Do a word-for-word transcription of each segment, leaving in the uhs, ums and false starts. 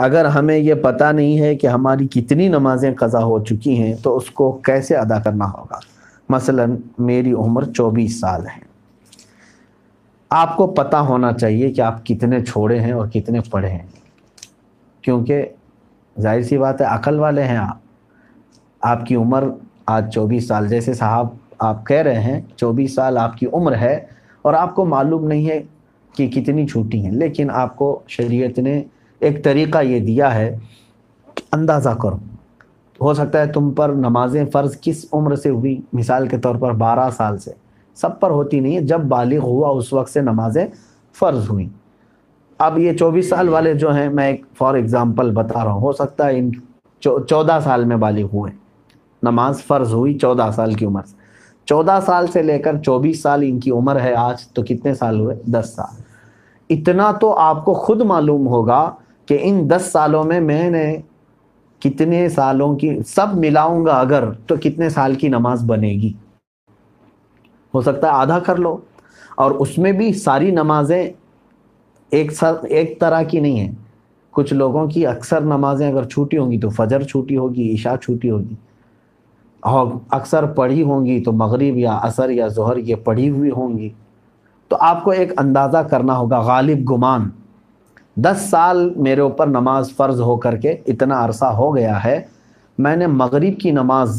अगर हमें ये पता नहीं है कि हमारी कितनी नमाजें क़ज़ा हो चुकी हैं तो उसको कैसे अदा करना होगा। मसलन मेरी उम्र चौबीस साल है, आपको पता होना चाहिए कि आप कितने छोड़े हैं और कितने पढ़े हैं, क्योंकि जाहिर सी बात है अकल वाले हैं आप। आपकी उम्र आज चौबीस साल, जैसे साहब आप कह रहे हैं चौबीस साल आपकी उम्र है और आपको मालूम नहीं है कि कितनी छूटी हैं, लेकिन आपको शरीयत ने एक तरीक़ा ये दिया है, अंदाज़ा करो। हो सकता है तुम पर नमाजें फ़र्ज़ किस उम्र से हुई, मिसाल के तौर पर बारह साल से, सब पर होती नहीं है, जब बालिग हुआ उस वक्त से नमाजें फ़र्ज़ हुई। अब ये चौबीस साल वाले जो हैं, मैं एक फॉर एग्ज़ाम्पल बता रहा हूँ, हो सकता है इन चौदह साल में बालिग हुए, नमाज फ़र्ज़ हुई चौदह साल की उम्र से, चौदह साल से लेकर चौबीस साल इनकी उम्र है आज, तो कितने साल हुए, दस साल। इतना तो आपको खुद मालूम होगा कि इन दस सालों में मैंने कितने सालों की सब मिलाऊंगा अगर, तो कितने साल की नमाज बनेगी। हो सकता है आधा कर लो, और उसमें भी सारी नमाजें एक साथ एक तरह की नहीं है। कुछ लोगों की अक्सर नमाजें अगर छूटी होंगी तो फजर छूटी होगी, ईशा छूटी होगी, और अक्सर पढ़ी होंगी तो मगरिब या असर या जोहर ये पढ़ी हुई होंगी। तो आपको एक अंदाज़ा करना होगा, गालिब गुमान दस साल मेरे ऊपर नमाज फ़र्ज़ हो करके इतना अरसा हो गया है, मैंने मगरिब की नमाज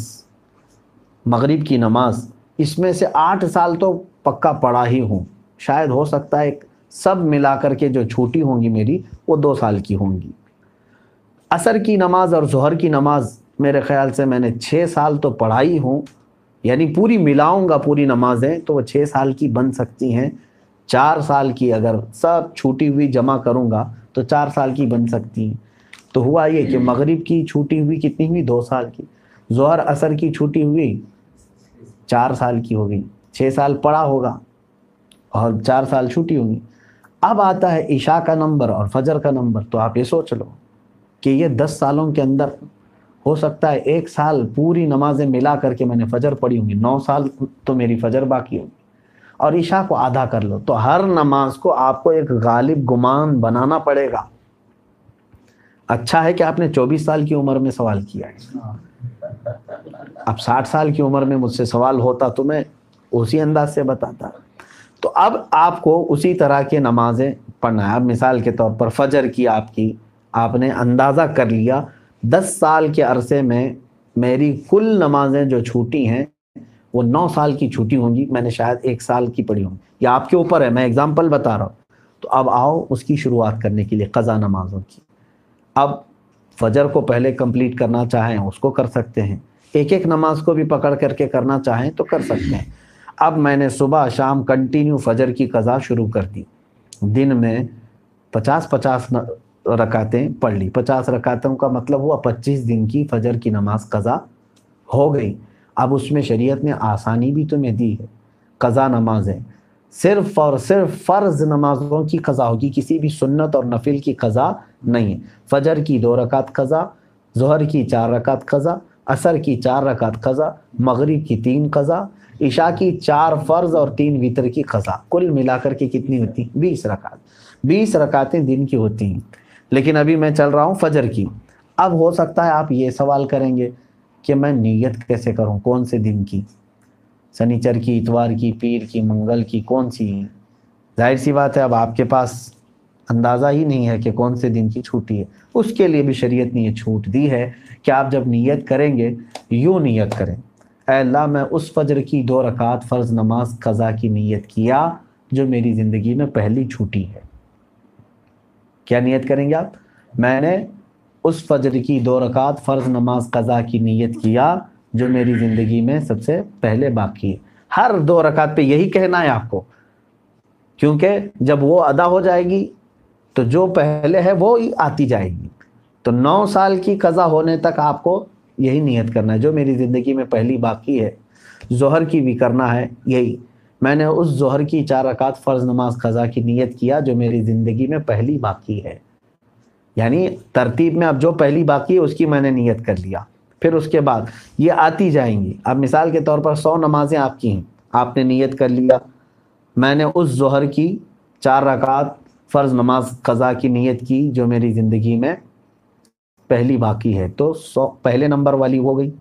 मगरिब की नमाज इसमें से आठ साल तो पक्का पढ़ा ही हूँ, शायद हो सकता है सब मिला करके जो छूटी होंगी मेरी वो दो साल की होंगी। असर की नमाज और जोहर की नमाज मेरे ख़्याल से मैंने छः साल तो पढ़ाई हूँ, यानी पूरी मिलाऊंगा पूरी नमाजें तो वो छः साल की बन सकती हैं। चार साल की अगर सब छूटी हुई जमा करूंगा तो चार साल की बन सकती हैं। तो हुआ ये कि मगरिब की छूटी हुई कितनी हुई, दो साल की, ज़ोहर असर की छूटी हुई चार साल की हो गई, छः साल पढ़ा होगा और चार साल छूटी होंगी। अब आता है ईशा का नंबर और फजर का नंबर, तो आप ये सोच लो कि ये दस सालों के अंदर हो सकता है एक साल पूरी नमाजें मिला करके मैंने फजर पढ़ी होंगी, नौ साल तो मेरी फजर बाकी होगी, और ईशा को आधा कर लो। तो हर नमाज को आपको एक गालिब गुमान बनाना पड़ेगा। अच्छा है कि आपने चौबीस साल की उम्र में सवाल किया है, अब साठ साल की उम्र में मुझसे सवाल होता तो मैं उसी अंदाज से बताता। तो अब आपको उसी तरह के नमाजें पढ़ना है। अब मिसाल के तौर पर फजर की आपकी आपने अंदाज़ा कर लिया दस साल के अरसे में मेरी कुल नमाजें जो छूटी हैं वो नौ साल की छूटी होंगी, मैंने शायद एक साल की पढ़ी होंगी, या आपके ऊपर है, मैं एग्जांपल बता रहा हूँ। तो अब आओ उसकी शुरुआत करने के लिए, क़ज़ा नमाजों की। अब फजर को पहले कंप्लीट करना चाहें उसको कर सकते हैं, एक एक नमाज को भी पकड़ करके करना चाहें तो कर सकते हैं। अब मैंने सुबह शाम कंटिन्यू फजर की क़ज़ा शुरू कर दी, दिन में पचास पचास रकातें पढ़ ली, पचास रकातों का मतलब हुआ पच्चीस दिन की फजर की नमाज क़ज़ा हो गई। अब उसमें शरीयत ने आसानी भी तुम्हें दी है, क़ज़ा नमाजें सिर्फ़ और सिर्फ फ़र्ज़ नमाजों की क़ज़ा होगी, किसी भी सुन्नत और नफिल की क़ज़ा नहीं है। फ़जर की दो रकात क़ज़ा, ज़ोहर की चार रकात क़ज़ा, असर की चार रकात क़ज़ा, मग़रिब की तीन क़ज़ा, ईशा की चार फ़र्ज़ और तीन वितर की क़ज़ा, कुल मिला कर के कितनी होती हैं, बीस रकात। बीस रकातें दिन की होती हैं, लेकिन अभी मैं चल रहा हूँ फ़जर की। अब हो सकता है आप ये सवाल करेंगे कि मैं नीयत कैसे करूँ, कौन से दिन की, शनिचर की, इतवार की, पीर की, मंगल की, कौन सी है? जाहिर सी बात है अब आपके पास अंदाज़ा ही नहीं है कि कौन से दिन की छूटी है। उसके लिए भी शरीयत ने ये छूट दी है कि आप जब नीयत करेंगे यूँ नीयत करें, ऐ अल्लाह मैं उस फजर की दो रकात फ़र्ज़ नमाज क़ज़ा की नीयत किया जो मेरी ज़िंदगी में पहली छूटी है। क्या नीयत करेंगे आप? मैंने उस फजर की दो रकात फ़र्ज़ नमाज क़ज़ा की नीयत किया जो मेरी ज़िंदगी में सबसे पहले बाकी है। हर दो रकात पे यही कहना है आपको, क्योंकि जब वो अदा हो जाएगी तो जो पहले है वो ही आती जाएगी। तो नौ साल की क़ज़ा होने तक आपको यही नीयत करना है, जो मेरी ज़िंदगी में पहली बाकी है। ज़ोहर की भी करना है यही, मैंने उस ज़ोहर की चार रकात फ़र्ज़ नमाज क़ज़ा की नीयत किया जो मेरी ज़िंदगी में पहली बाकी है। यानी तरतीब में अब जो पहली बाकी है उसकी मैंने नीयत कर लिया, फिर उसके बाद ये आती जाएंगी। अब मिसाल के तौर पर सौ नमाजें आपकी हैं, आपने नीयत कर लिया मैंने उस ज़ोहर की चार रकात फ़र्ज़ नमाज क़ज़ा की नीयत की जो मेरी ज़िंदगी में पहली बाकी है तो सौ पहले नंबर वाली हो गई,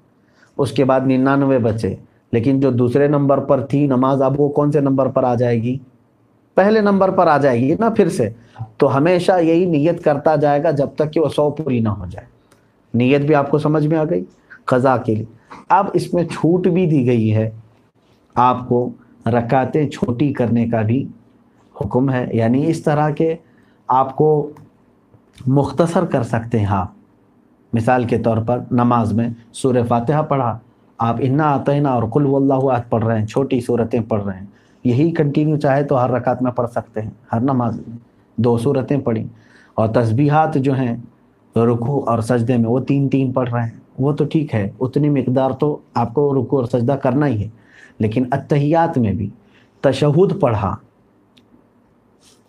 उसके बाद निन्यानवे बचे, लेकिन जो दूसरे नंबर पर थी नमाज अब वो कौन से नंबर पर आ जाएगी? पहले नंबर पर आ जाएगी ना फिर से। तो हमेशा यही नियत करता जाएगा जब तक कि वो सौ पूरी ना हो जाए। नियत भी आपको समझ में आ गई क़ज़ा के लिए। अब इसमें छूट भी दी गई है आपको, रकातें छोटी करने का भी हुक्म है, यानी इस तरह के आपको मुख्तसर कर सकते हैं आप। मिसाल के तौर पर नमाज में सूरह फातिहा पढ़ा, आप इन्ना अतैना और कुल वल्लाहु अहद पढ़ रहे हैं, छोटी सूरतें पढ़ रहे हैं, यही कंटिन्यू चाहे तो हर रकात में पढ़ सकते हैं, हर नमाज में दो सूरतें पढ़ी। और तस्बीहात जो हैं रुकू और सजदे में वो तीन तीन पढ़ रहे हैं, वो तो ठीक है, उतनी मकदार तो आपको रुकू और सजदा करना ही है। लेकिन अत्तहियात में भी तशहुद पढ़ा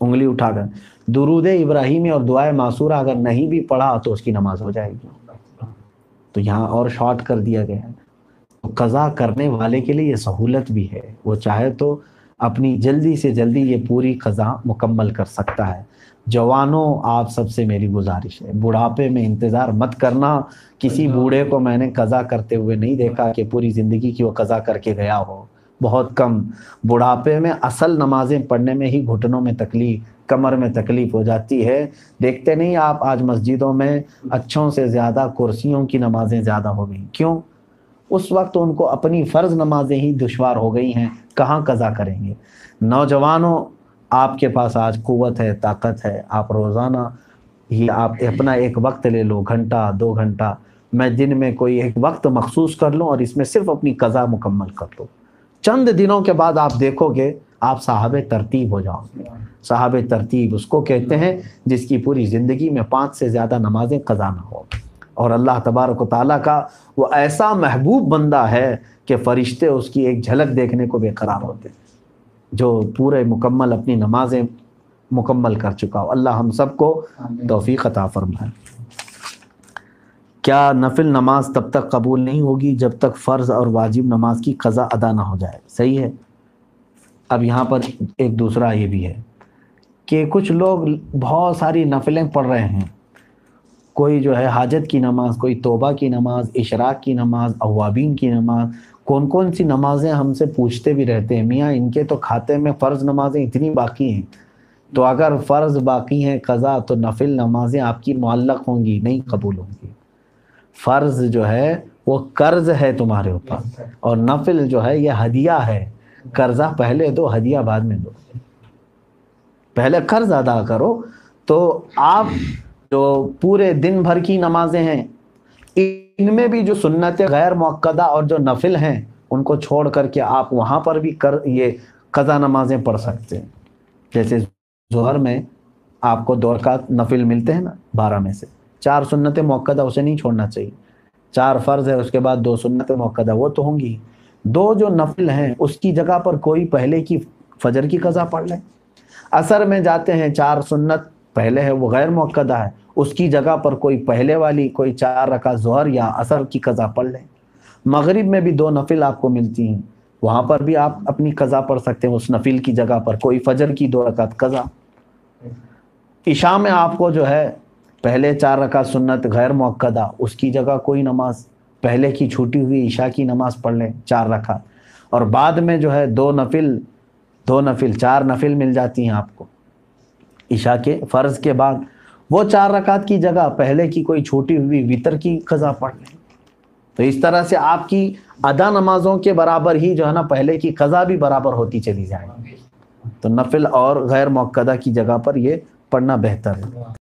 उंगली उठाकर, दुरूद इब्राहिमी और दुआ मासूरा अगर नहीं भी पढ़ा तो उसकी नमाज हो जाएगी। तो यहाँ और शॉर्ट कर दिया गया है। तो क़ज़ा करने वाले के लिए ये सहूलत भी है, वो चाहे तो अपनी जल्दी से जल्दी ये पूरी क़ज़ा मुकम्मल कर सकता है। जवानों, आप सबसे मेरी गुजारिश है, बुढ़ापे में इंतज़ार मत करना। किसी बूढ़े को मैंने क़ज़ा करते हुए नहीं देखा कि पूरी ज़िंदगी की वो क़ज़ा करके गया हो, बहुत कम। बुढ़ापे में असल नमाजें पढ़ने में ही घुटनों में तकलीफ, कमर में तकलीफ़ हो जाती है। देखते नहीं आप आज मस्जिदों में अच्छों से ज़्यादा कुर्सियों की नमाजें ज़्यादा हो गई, क्यों? उस वक्त उनको अपनी फ़र्ज़ नमाजें ही दुश्वार हो गई हैं, कहाँ क़ज़ा करेंगे। नौजवानों, आपके पास आज कुव्वत है, ताकत है, आप रोज़ाना ये आप अपना एक वक्त ले लो, घंटा दो घंटा, मैं दिन में कोई एक वक्त मखसूस कर लूँ और इसमें सिर्फ अपनी क़ज़ा मुकम्मल कर लो। चंद दिनों के बाद आप देखोगे आप साहबे तरतीब हो जाओगे। साहबे तरतीब उसको कहते हैं जिसकी पूरी ज़िंदगी में पाँच से ज़्यादा नमाजें क़ज़ा ना हो, और अल्लाह तबारक व तआला का वो ऐसा महबूब बंदा है कि फ़रिश्ते उसकी एक झलक देखने को बेकरार होते हैं, जो पूरे मुकम्मल अपनी नमाजें मुकम्मल कर चुका हो। अल्लाह हम सबको तौफीक अता फरमाए। क्या नफिल नमाज तब तक कबूल नहीं होगी जब तक फ़र्ज़ और वाजिब नमाज की क़ज़ा अदा ना हो जाए? सही है। अब यहाँ पर एक दूसरा ये भी है कि कुछ लोग बहुत सारी नफिलें पढ़ रहे हैं, कोई जो है हाजत की नमाज, कोई तोबा की नमाज, इशराक की नमाज, अवाबीन की नमाज, कौन कौन सी नमाज़ें हमसे पूछते भी रहते हैं, मियाँ इनके तो खाते में फ़र्ज़ नमाजें इतनी बाकी हैं। तो अगर फ़र्ज़ बाकी हैं क़ज़ा, तो नफिल नमाजें आपकी मुअल्लक़ होंगी, नहीं कबूल होंगी। फ़र्ज़ जो है वो कर्ज़ है तुम्हारे ऊपर, और नफिल जो है ये हदिया है। कर्ज़ा पहले दो, हदिया बाद में दो। पहले कर्ज़ अदा करो। तो आप जो पूरे दिन भर की नमाजें हैं, इनमें भी जो सुन्नतें गैर मुअक्कदा और जो नफिल हैं उनको छोड़ करके आप वहाँ पर भी कर ये क़ज़ा नमाजें पढ़ सकते हैं। जैसे ज़ोहर में आपको दो रकात नफिल मिलते हैं ना, बारह में से चार सुन्नतें मुअक्कदा, उसे नहीं छोड़ना चाहिए। चार फ़र्ज़ है, उसके बाद दो सुन्नतें मुअक्कदा, वो तो होंगी। दो जो नफिल हैं उसकी जगह पर कोई पहले की फजर की क़ज़ा पढ़ लें। असर में जाते हैं, चार सुन्नत पहले है वो गैर मुअक्कदा है, उसकी जगह पर कोई पहले वाली कोई चार रकात ज़ोहर या असर की क़ज़ा पढ़ लें। मगरिब में भी दो नफिल आपको मिलती हैं, वहाँ पर भी आप अपनी क़ज़ा पढ़ सकते हैं उस नफिल की जगह पर, कोई फजर की दो रकात क़ज़ा। इशा में आपको जो है पहले चार रकात सुन्नत गैर मुअक्कदा, उसकी जगह कोई नमाज पहले की छूटी हुई ईशा की नमाज पढ़ लें, चार रकात, और बाद में जो है दो नफिल दो नफिल चार नफिल मिल जाती हैं आपको ईशा के फ़र्ज़ के बाद। वो चार रकात की जगह पहले की कोई छूटी हुई वितर की क़ज़ा पढ़ लें। तो इस तरह से आपकी अदा नमाज़ों के बराबर ही जो है ना पहले की क़ज़ा भी बराबर होती चली जाएगी। तो नफिल और गैर मुअक्कदा की जगह पर ये पढ़ना बेहतर है।